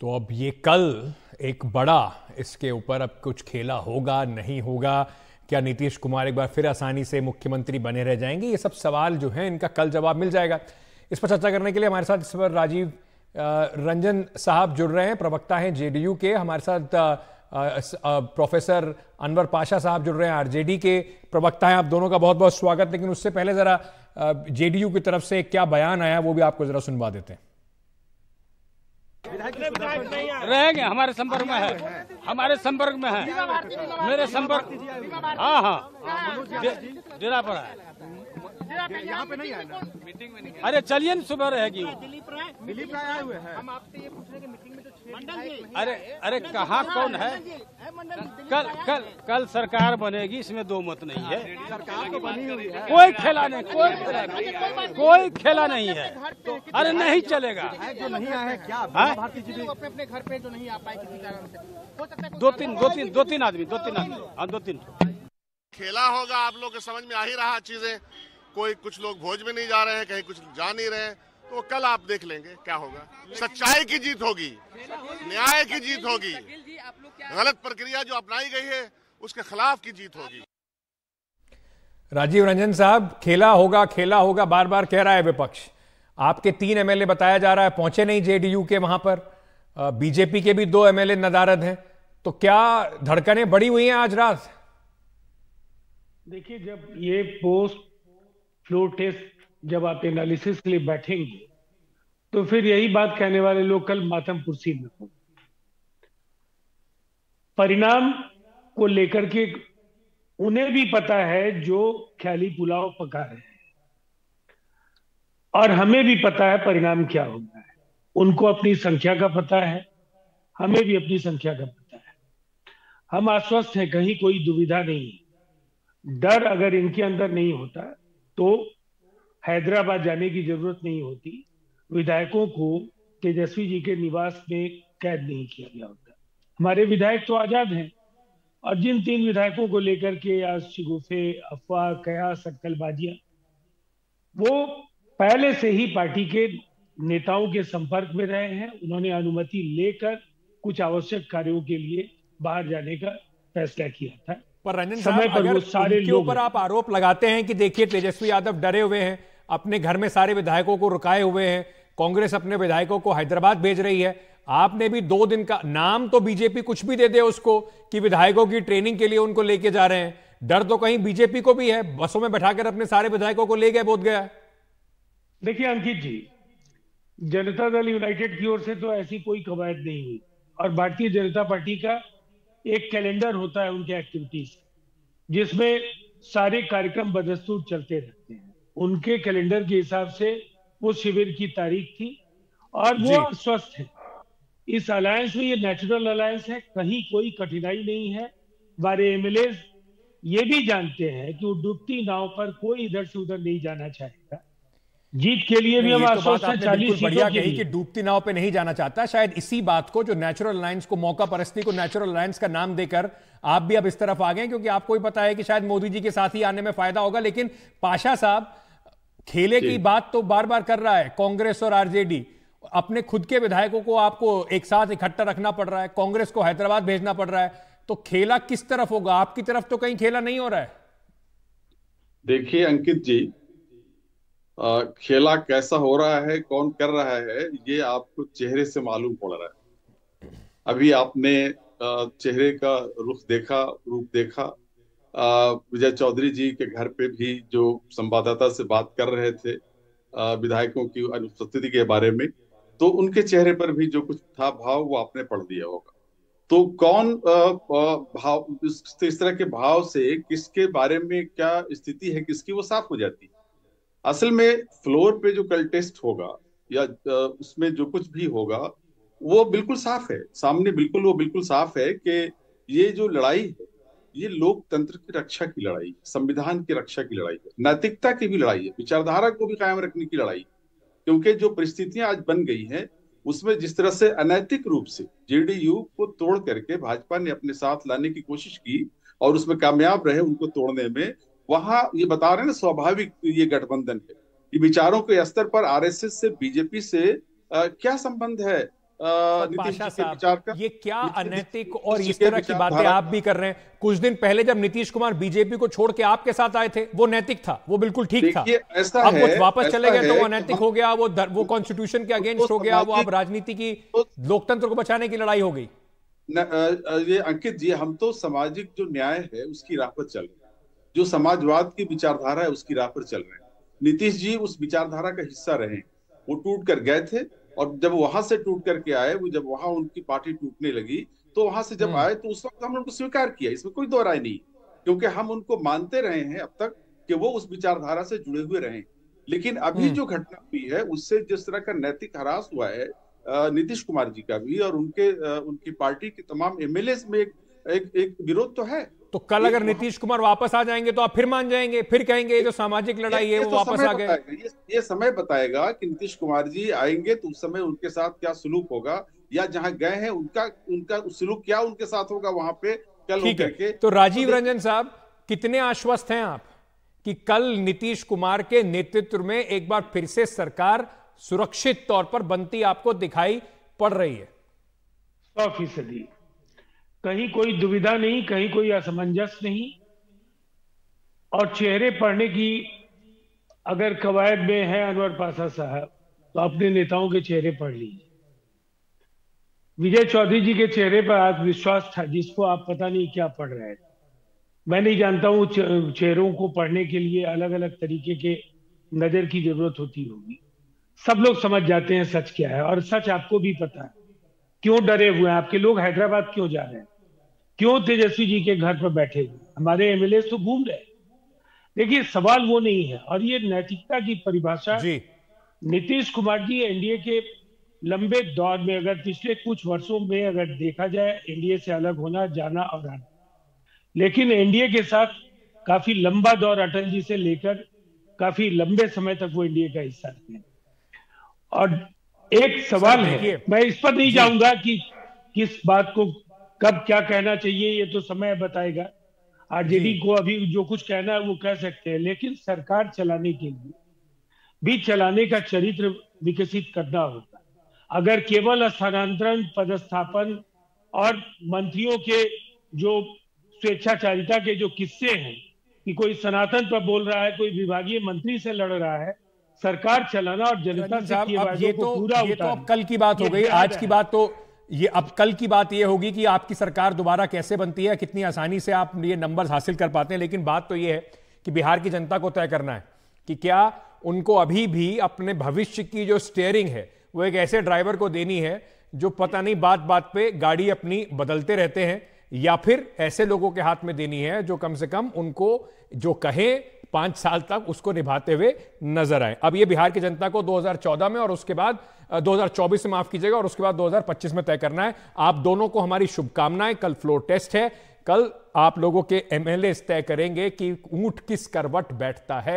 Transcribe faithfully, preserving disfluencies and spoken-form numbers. तो अब ये कल एक बड़ा इसके ऊपर अब कुछ खेला होगा नहीं होगा, क्या नीतीश कुमार एक बार फिर आसानी से मुख्यमंत्री बने रह जाएंगे, ये सब सवाल जो है इनका कल जवाब मिल जाएगा। इस पर चर्चा करने के लिए हमारे साथ इस पर राजीव रंजन साहब जुड़ रहे हैं, प्रवक्ता हैं जेडीयू के। हमारे साथ प्रोफेसर अनवर पाशा साहब जुड़ रहे हैं, आरजेडी के प्रवक्ता हैं। आप दोनों का बहुत बहुत स्वागत। लेकिन उससे पहले जरा जेडीयू की तरफ से क्या बयान आया वो भी आपको जरा सुनवा देते हैं। रहेंगे, हमारे संपर्क में है, हमारे संपर्क में है, मेरे संपर्क। हाँ हाँ डेरा पर है, यहाँ पे नहीं है ना मीटिंग में। अरे चलिए न, सुबह रहेगी। दिलीप राय आए हुए हैं। हम आपसे ये पूछ रहे हैं कि मीटिंग में तो मंडल, अरे अरे कहाँ कौन है? कल कल कल सरकार बनेगी, इसमें दो मत नहीं है। सरकार तो बनी हुई है, कोई खेला नहीं, कोई खेला नहीं, कोई खेला नहीं है। अरे नहीं चलेगा, जो नहीं आए क्या अपने घर पे, जो नहीं आ पाए किसी कारण से, दो तीन दो तीन दो तीन आदमी दो तीन आदमी हाँ दो तीन खेला होगा। आप लोग समझ में आ ही रहा चीजें, कोई कुछ लोग भोज में नहीं जा रहे हैं, कहीं कुछ जा नहीं रहे हैं, तो कल आप देख लेंगे क्या होगा। सच्चाई की जीत होगी, न्याय की जीत होगी, गलत प्रक्रिया जो अपनाई गई है उसके खिलाफ की जीत होगी। राजीव रंजन साहब, खेला होगा खेला होगा बार बार कह रहा है विपक्ष। आपके तीन एमएलए बताया जा रहा है पहुंचे नहीं जेडीयू के, वहां पर बीजेपी के भी दो एमएलए नदारद हैं, तो क्या धड़कने बढ़ी हुई हैं आज रात? देखिए, जब ये पोस्ट फ्लो टेस्ट जब आप एनालिसिस के लिए बैठेंगे तो फिर यही बात कहने वाले लोग कल मातमपुर सीट में होंगे। परिणाम को लेकर के उन्हें भी पता है जो ख्याली पुलाव पका रहे हैं, और हमें भी पता है परिणाम क्या होना है। उनको अपनी संख्या का पता है, हमें भी अपनी संख्या का पता है। हम आश्वस्त हैं, कहीं कोई दुविधा नहीं है। डर अगर इनके अंदर नहीं होता तो हैदराबाद जाने की जरूरत नहीं होती, विधायकों को तेजस्वी जी के निवास में कैद नहीं किया गया होता। हमारे विधायक तो आजाद हैं, और जिन तीन विधायकों को लेकर के आज शिगुफे, अफवाह, कयास, अक्कलबाजियां, वो पहले से ही पार्टी के नेताओं के संपर्क में रहे हैं। उन्होंने अनुमति लेकर कुछ आवश्यक कार्यों के लिए बाहर जाने का फैसला किया था। पर रंजन साहब, अगर उनके ऊपर आप आरोप लगाते हैं कि देखिए तेजस्वी यादव डरे हुए हैं, अपने घर में सारे विधायकों को रुकाए हुए हैं, कांग्रेस अपने विधायकों को हैदराबाद भेज रही है, आपने भी दो दिन का नाम तो बीजेपी कुछ भी दे दे उसको कि विधायकों की ट्रेनिंग के लिए उनको लेके जा रहे हैं, डर तो कहीं बीजेपी को भी है, बसों में बैठाकर अपने सारे विधायकों को ले गए, बोध गया। देखिए अंकित जी, जनता दल यूनाइटेड की ओर से तो ऐसी कोई कवायद नहीं हुई, और भारतीय जनता पार्टी का एक कैलेंडर होता है उनके एक्टिविटीज, जिसमें सारे कार्यक्रम बदस्तूर चलते रहते हैं। उनके कैलेंडर के हिसाब से वो शिविर की तारीख थी, और वो स्वस्थ है। इस अलायंस में, ये नेचुरल अलायंस है, कहीं कोई कठिनाई नहीं है। हमारे एमएलए ये भी जानते हैं कि वो डूबती नाव पर कोई इधर से उधर नहीं जाना चाहेगा। जीत के लिए भी हम आश्वस्त हैं, चालीस बढ़िया कही कि डूबती नाव पे नहीं जाना चाहता। शायद इसी बात को, जो नेचुरल अलायंस को, मौका परस्ती को नेचुरल अलायंस का नाम देकर आप भी अब इस तरफ आ गए, क्योंकि आपको भी पता है कि शायद मोदी जी के साथ ही आने में फायदा होगा। लेकिन पाशा साहब, खेले की बात तो बार बार कर रहा है कांग्रेस और आरजेडी, अपने खुद के विधायकों को आपको एक साथ इकट्ठा रखना पड़ रहा है, कांग्रेस को हैदराबाद भेजना पड़ रहा है, तो खेला किस तरफ होगा? आपकी तरफ तो कहीं खेला नहीं हो रहा है। देखिए अंकित जी, आ, खेला कैसा हो रहा है, कौन कर रहा है, ये आपको चेहरे से मालूम पड़ रहा है। अभी आपने आ, चेहरे का रुख देखा, रूप देखा। विजय चौधरी जी के घर पे भी जो संवाददाता से बात कर रहे थे आ, विधायकों की अनुपस्थिति के बारे में, तो उनके चेहरे पर भी जो कुछ था भाव वो आपने पढ़ दिया होगा। तो कौन आ, आ, भाव इस, इस तरह के भाव से किसके बारे में क्या स्थिति है किसकी, वो साफ हो जाती है। असल में फ्लोर पे जो कल टेस्ट होगा या उसमें जो कुछ भी होगा वो बिल्कुल साफ है सामने, बिल्कुल वो बिल्कुल साफ है कि ये जो लड़ाई है ये लोकतंत्र की रक्षा की लड़ाई है, संविधान की रक्षा की लड़ाई है, नैतिकता की भी लड़ाई है, विचारधारा को भी कायम रखने की लड़ाई है। क्योंकि जो परिस्थितियां आज बन गई हैं उसमें जिस तरह से अनैतिक रूप से जेडीयू को तोड़ करके भाजपा ने अपने साथ लाने की कोशिश की और उसमें कामयाब रहे उनको तोड़ने में, वहां ये बता रहे हैं ना, स्वाभाविक ये गठबंधन है। ये विचारों के स्तर पर आरएसएस से, बीजेपी से आ, क्या संबंध है? पाशा साहब, ये क्या अनैतिक और इस तरह की बातें आप भी कर रहे हैं? कुछ दिन पहले जब नीतीश कुमार बीजेपी को छोड़ के आपके साथ आए थे वो नैतिक था, वो बिल्कुल ठीक था। अब कुछ वापस चले गए तो वो अनैतिक हो गया, वो वो कॉन्स्टिट्यूशन के अगेंस्ट हो गया, वो अब राजनीति की लोकतंत्र को बचाने की लड़ाई हो गई। ये अंकित जी, हम तो सामाजिक जो न्याय है उसकी राह पर चल रहे हैं, जो समाजवाद की विचारधारा है उसकी राह पर चल रहे हैं। नीतीश जी उस विचारधारा का हिस्सा रहे, वो टूट कर गए थे और जब वहां से टूट करके आए, वो जब वहां उनकी पार्टी टूटने लगी तो वहां से जब आए तो उस वक्त हमने उनको स्वीकार किया, इसमें कोई दो राय नहीं, क्योंकि हम उनको मानते रहे हैं अब तक कि वो उस विचारधारा से जुड़े हुए रहे। लेकिन अभी जो घटना हुई है उससे जिस तरह का नैतिक ह्रास हुआ है नीतीश कुमार जी का भी और उनके उनकी पार्टी के तमाम एमएलए में एक, एक, एक विरोध तो है। तो कल अगर नीतीश कुमार वापस आ जाएंगे तो आप फिर मान जाएंगे, फिर कहेंगे जो सामाजिक लड़ाई है वो वापस आ गए? ये, ये समय बताएगा कि नीतीश कुमार जी आएंगे तो उस समय उनके साथ क्या सलूक होगा, या जहां गए हैं उनका उनका सलूक क्या उनके साथ होगा वहां पे कल होकर के। तो राजीव रंजन साहब, कितने आश्वस्त हैं आप कि कल नीतीश कुमार के नेतृत्व में एक बार फिर से सरकार सुरक्षित तौर पर बनती आपको दिखाई पड़ रही है? सौ फीसदी, कहीं कोई दुविधा नहीं, कहीं कोई असमंजस नहीं। और चेहरे पढ़ने की अगर कवायद में है अनवर पाशा साहब, तो अपने नेताओं के चेहरे पढ़ लीजिए। विजय चौधरी जी के चेहरे पर आत्मविश्वास था, जिसको आप पता नहीं क्या पढ़ रहे थे। मैं नहीं जानता हूँ, चेहरों को पढ़ने के लिए अलग अलग तरीके के नजर की जरूरत होती होगी। सब लोग समझ जाते हैं सच क्या है, और सच आपको भी पता है। क्यों डरे हुए हैं आपके लोग? हैदराबाद क्यों जा रहे हैं? क्यों तेजस्वी जी के घर पर बैठे हुए? हमारे एमएलए तो घूम रहे। देखिए, सवाल वो नहीं है। और ये नैतिकता की परिभाषा नीतीश कुमार जी एनडीए के लंबे दौर में, अगर पिछले कुछ वर्षों में अगर देखा जाए, एनडीए से अलग होना, जाना और आना, लेकिन एनडीए के साथ काफी लंबा दौर अटल जी से लेकर काफी लंबे समय तक वो एनडीए का हिस्सा रहे। और एक सवाल है, मैं इस पर नहीं जाऊंगा कि किस बात को कब क्या कहना चाहिए, ये तो समय बताएगा। आरजेडी को अभी जो कुछ कहना है वो कह सकते हैं, लेकिन सरकार चलाने के लिए भी चलाने का चरित्र विकसित करना होगा। अगर केवल स्थानांतरण, पदस्थापन और मंत्रियों के जो स्वेच्छाचारिता के जो किस्से हैं कि कोई सनातन पर बोल रहा है, कोई विभागीय मंत्री से लड़ रहा है, सरकार चलाना और जनता से किए वादों को पूरा उतारना। ये तो अब कल की बात हो गई, आज की बात तो ये अब कल की बात ये होगी कि आपकी सरकार दोबारा कैसे बनती है, कितनी आसानी से आप ये नंबर्स हासिल कर पाते हैं। लेकिन बात तो ये है कि बिहार की जनता को तय करना है कि क्या उनको अभी भी अपने भविष्य की जो स्टीयरिंग है वो एक ऐसे ड्राइवर को देनी है जो पता नहीं बात बात पे गाड़ी अपनी बदलते रहते हैं, या फिर ऐसे लोगों के हाथ में देनी है जो कम से कम उनको जो कहे पांच साल तक उसको निभाते हुए नजर आए। अब ये बिहार की जनता को दो हज़ार चौदह में और उसके बाद दो हज़ार चौबीस में माफ कीजिएगा और उसके बाद दो हज़ार पच्चीस में तय करना है। आप दोनों को हमारी शुभकामनाएं। कल फ्लोर टेस्ट है, कल आप लोगों के एमएलए तय करेंगे कि ऊंट किस करवट बैठता है।